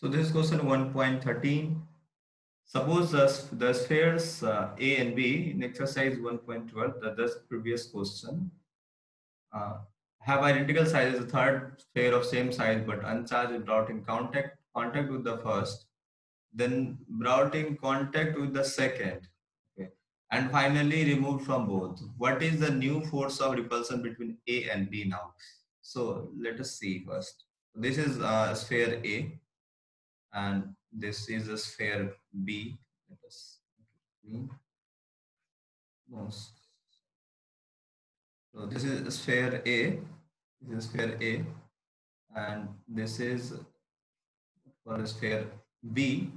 So this is question 1.13. Suppose the spheres A and B in exercise 1.12, the previous question, have identical sizes. The third sphere of same size but uncharged and brought in contact with the first, then brought in contact with the second, okay, and finally removed from both. What is the new force of repulsion between A and B now? So let us see first. This is sphere A, and this is a sphere B. Let us So this is sphere A. This is sphere A, and this is for sphere B.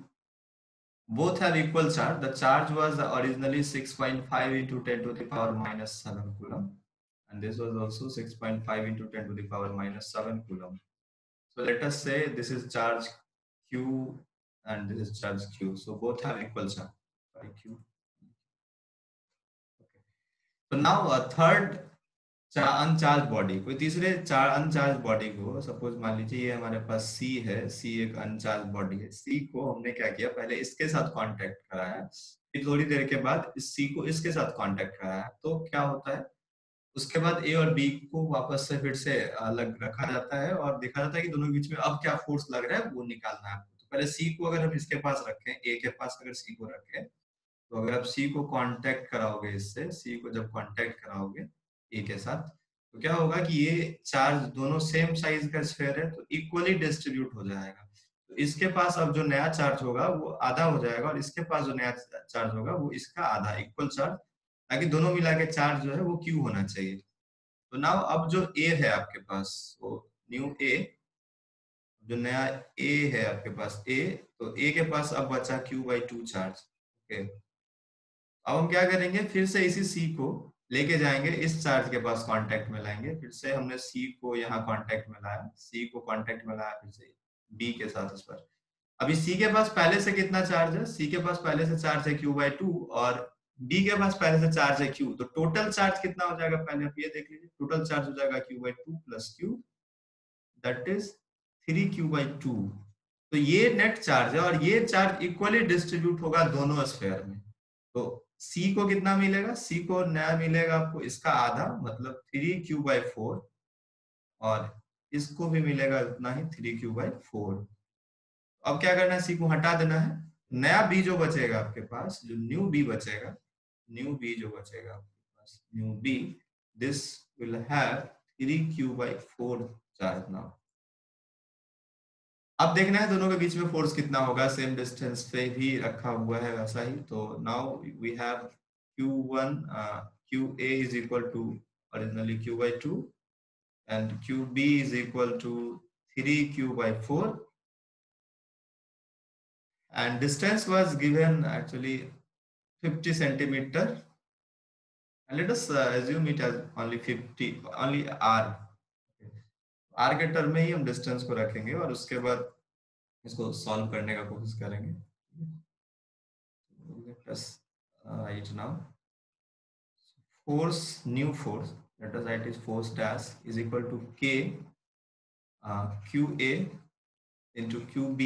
Both have equal charge. The charge was originally 6.5 into 10 to the power minus 7 coulomb, and this was also 6.5 into 10 to the power minus 7 coulomb. So let us say this is charge Q and this is charge Q. So both have equal charge. Q. Okay. So now a third अनचार्ज body, कोई तीसरे uncharged body को, suppose मान लीजिए ये हमारे पास C है, C एक uncharged body है। C को हमने क्या किया, पहले इसके साथ कांटेक्ट कराया, फिर थोड़ी देर के बाद इस C को इसके साथ कांटेक्ट कराया, तो क्या होता है उसके बाद A और B को वापस से फिर से अलग रखा जाता है और देखा जाता है कि दोनों के बीच में अब क्या फोर्स लग रहा है वो निकालना है। तो पहले C को अगर हम इसके पास रखें, A के पास अगर C को रखें, तो अगर आप C को कांटेक्ट कराओगे, इससे C को जब कांटेक्ट कराओगे A के साथ, तो क्या होगा कि ये चार्ज दोनों सेम साइज का स्फीयर है तो इक्वली डिस्ट्रीब्यूट हो जाएगा। तो इसके पास अब जो नया चार्ज होगा वो आधा हो जाएगा और इसके पास जो नया चार्ज होगा वो इसका आधा, इक्वल चार्ज, ताकि दोनों मिला के चार्ज जो है वो Q होना चाहिए। तो नाउ अब जो A है आपके पास, वो न्यू A, जो नया A है आपके पास A, तो A के पास अब बचा Q/2 चार्ज। ओके, अब हम क्या करेंगे, फिर से इसी C को लेके जाएंगे, इस चार्ज के पास कांटेक्ट में लाएंगे। फिर से हमने C को यहाँ कांटेक्ट में लाया, C को कांटेक्ट में लाया, फिर से B के साथ इस पर। अभी C के पास पहले से कितना चार्ज है, C के पास पहले से चार्ज है Q/2 और B के पास पहले से चार्ज है Q, तो टोटल चार्ज कितना हो जाएगा पहले आप ये देख लीजिए। टोटल चार्ज हो जाएगा Q/2 plus Q, that is 3Q/2। तो ये नेट चार्ज है और ये चार्ज इक्वली डिस्ट्रीब्यूट होगा दोनों स्फीयर में। तो C को कितना मिलेगा, C को नया मिलेगा आपको इसका आधा, मतलब 3Q/4, और इसको भी मिलेगा इतना ही 3Q/4। अब क्या करना है, C को हटा देना है, नया B जो बचेगा आपके पास, जो न्यू B बचेगा, न्यू B जो बचेगा आपके पास, new B, this will have 3Q/4 charge now. अब देखना है दोनों के बीच में फोर्स कितना होगा, सेम डिस्टेंस पे भी रखा हुआ है वैसा ही। तो now we have Q1, QA is equal to originally Q/2 and QB is equal to 3Q/4 and distance was given actually 50 centimetre and let us assume it as only 50, only R, R के term में ही हम distance को रखेंगे और उसके बाद इसको सॉल्व करने का कोशिश करेंगे। Let us write now force, new force, let us write is force dash is equal to K QA into QB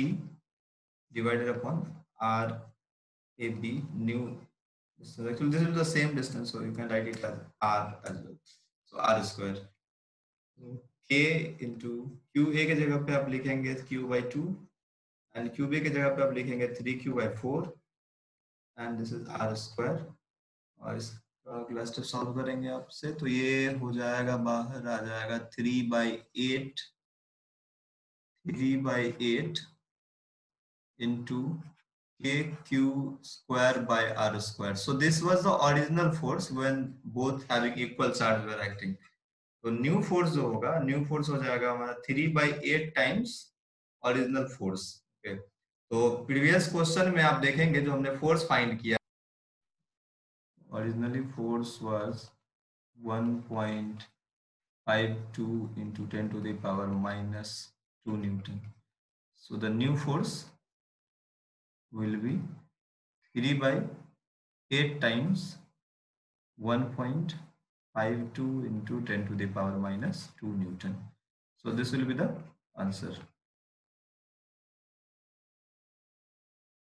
divided upon RAB, new distance, actually this is the same distance so you can write it as R as well, so R square. K into QA के जगह पे आप लिखेंगे Q/2 and QB के जगह पे आप लिखेंगे 3Q/4 and this is R square. और इसका क्लास स्टेप सॉल्व करेंगे आपसे, तो ये हो जाएगा, बाहर आ जाएगा 3/8 into KQ square by R square। So this was the original force when both having equal charge were acting। तो न्यू फोर्स जो होगा, न्यू फोर्स हो जाएगा हमारा 3/8 टाइम्स ओरिजिनल फोर्स। तो प्रीवियस क्वेश्चन में आप देखेंगे जो हमने फोर्स फाइंड किया, originally force was 1.52 into 10 to the power minus 2 newton. So the new force will be 3/8 times 1.52 into 10 to the power minus 2 Newton. So this will be the answer.